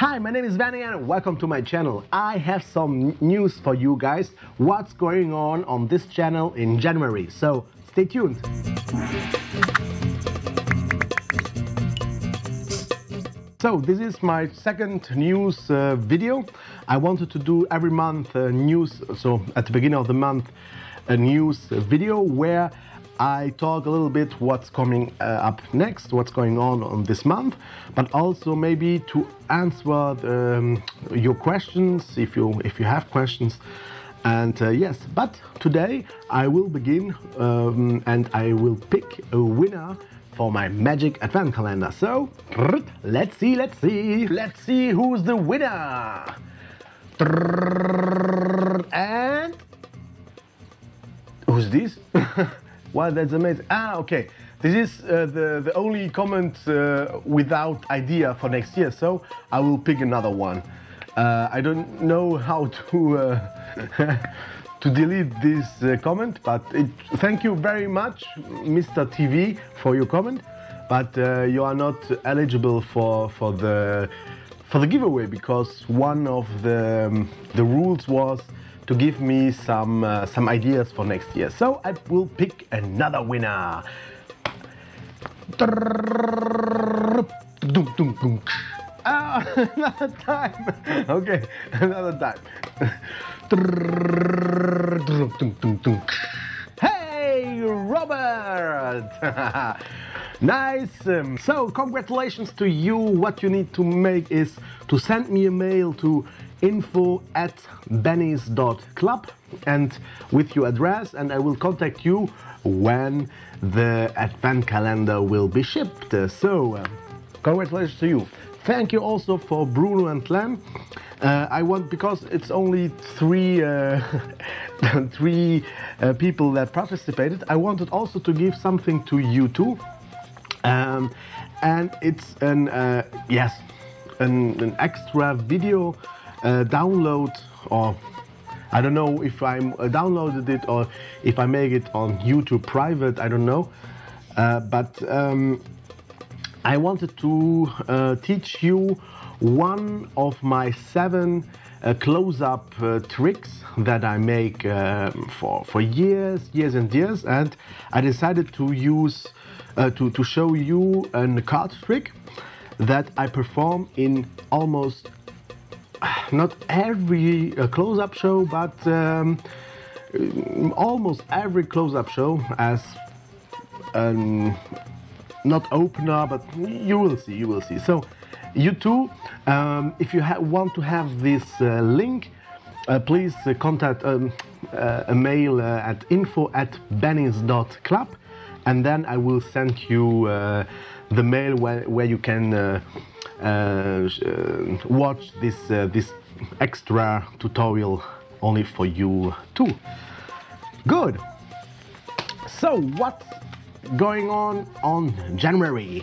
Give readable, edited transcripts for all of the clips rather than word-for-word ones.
Hi, my name is Vania and welcome to my channel. I have some news for you guys, what's going on this channel in January, so stay tuned. So this is my second news video. I wanted to do every month news, so at the beginning of the month a news video where I talk a little bit what's coming up next, what's going on this month, but also maybe to answer your questions if you have questions. And yes, but today I will begin and I will pick a winner for my magic advent calendar. So let's see who's the winner. And who's this? Wow, that's amazing. Ah, okay. This is the only comment without idea for next year, so I will pick another one. I don't know how to to delete this comment, but thank you very much, Mr. TV, for your comment. But you are not eligible for the giveaway, because one of the rules was to give me some ideas for next year. So I will pick another winner. Ah, another time. Okay, another time. Hey, Robert. Nice. So congratulations to you. What you need to make is to send me a mail to info@bennys.club and with your address, and I will contact you when the advent calendar will be shipped. So congratulations to you. Thank you also for Bruno and Clem. Because it's only three people that participated, I wanted also to give something to you too. And it's an extra video download, or I don't know if I downloaded it or if I make it on YouTube private, I don't know, but I wanted to teach you one of my 7 close-up tricks that I make for years and years, and I decided to use to show you a card trick that I perform in almost not every close-up show, but almost every close-up show as not opener, but you will see. So you too, if you want to have this link, please contact a mail at info@bennys.club, and then I will send you the mail where you can watch this extra tutorial only for you too. Good. So what's going on January?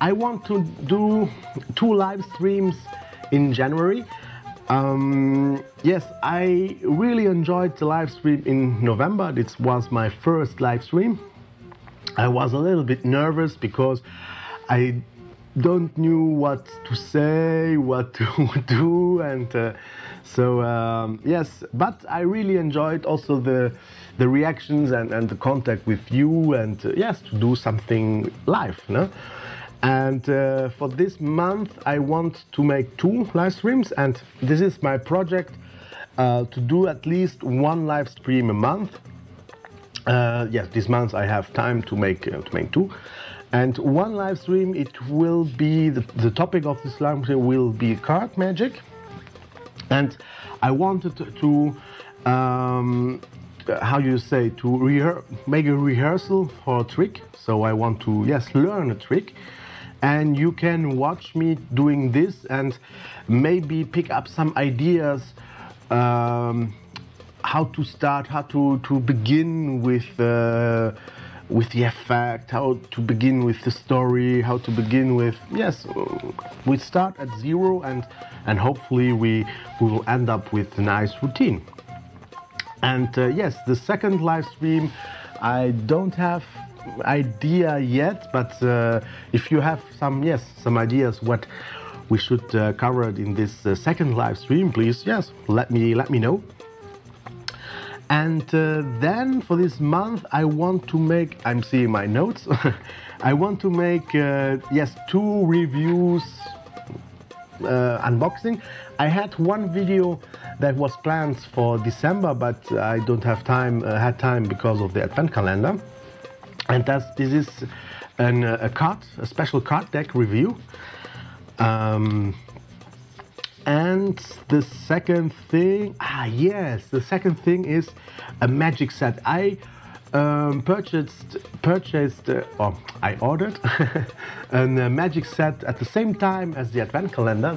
I want to do 2 live streams in January. Yes, I really enjoyed the live stream in November. This was my first live stream. I was a little bit nervous because I don't know what to say, what to do, and yes, but I really enjoyed also the reactions and the contact with you, and yes, to do something live, no? And for this month I want to make 2 live streams, and this is my project to do at least 1 live stream a month. Yes, this month I have time to make 2. And 1 live stream, it will be the topic of this live stream will be card magic, and I wanted to make a rehearsal for a trick. So I want to learn a trick, and you can watch me doing this and maybe pick up some ideas. How to start, how to begin with the effect, how to begin with the story, how to begin with, yes, we start at 0 and hopefully we will end up with a nice routine. And yes, the second live stream, I don't have idea yet, but if you have some ideas what we should cover it in this second live stream, please, yes, let me know. And then for this month I want to make, I'm seeing my notes, I want to make, yes, 2 reviews, unboxing. I had one video that was planned for December, but I don't have time, had time because of the advent calendar. And this is a card, a special card deck review. And the second thing, yes, the second thing is a magic set. I I ordered a magic set at the same time as the advent calendar.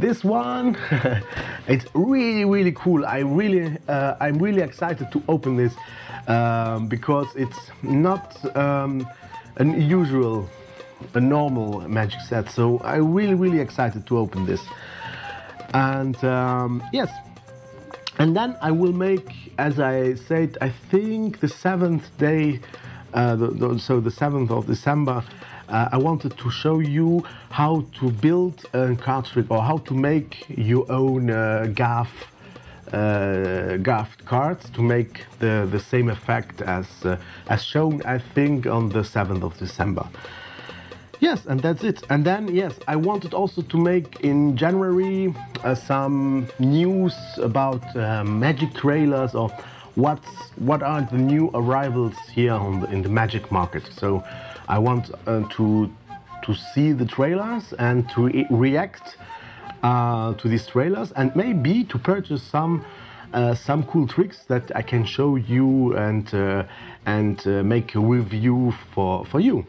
This one, it's really, really cool. I'm really excited to open this because it's not an usual, a normal magic set. So I'm really, really excited to open this. And yes. And then I will make, as I said, I think the 7th day, so the 7th of December, I wanted to show you how to build a card trick or how to make your own GAF cards to make the same effect as shown, I think, on the 7th of December. Yes, and that's it. And then, yes, I wanted also to make in January some news about magic trailers or what are the new arrivals here in the magic market. So I want to see the trailers and to react to these trailers and maybe to purchase some cool tricks that I can show you and make a review for you.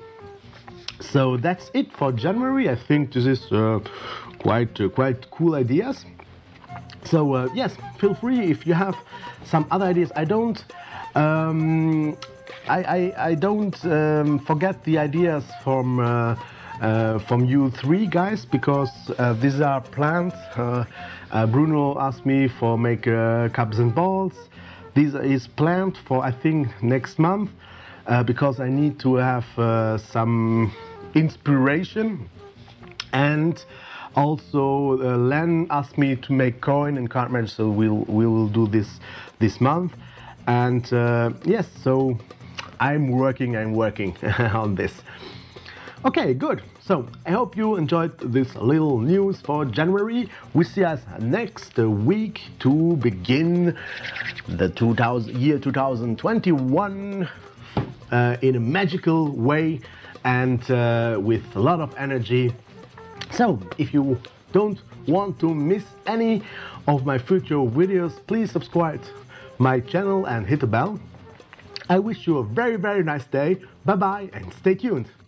So that's it for January. I think this is quite cool ideas. So yes, feel free if you have some other ideas. I don't I don't forget the ideas from you 3 guys, because these are planned. Bruno asked me for make cups and balls. This is planned for, I think, next month. Because I need to have some inspiration. And also Len asked me to make coin and card match, so we will do this month. And yes, so I'm working on this. Okay, good. So I hope you enjoyed this little news for January. We see us next week to begin the year 2021. In a magical way and with a lot of energy. So if you don't want to miss any of my future videos, please subscribe my channel and hit the bell. I wish you a very, very nice day. Bye bye and stay tuned.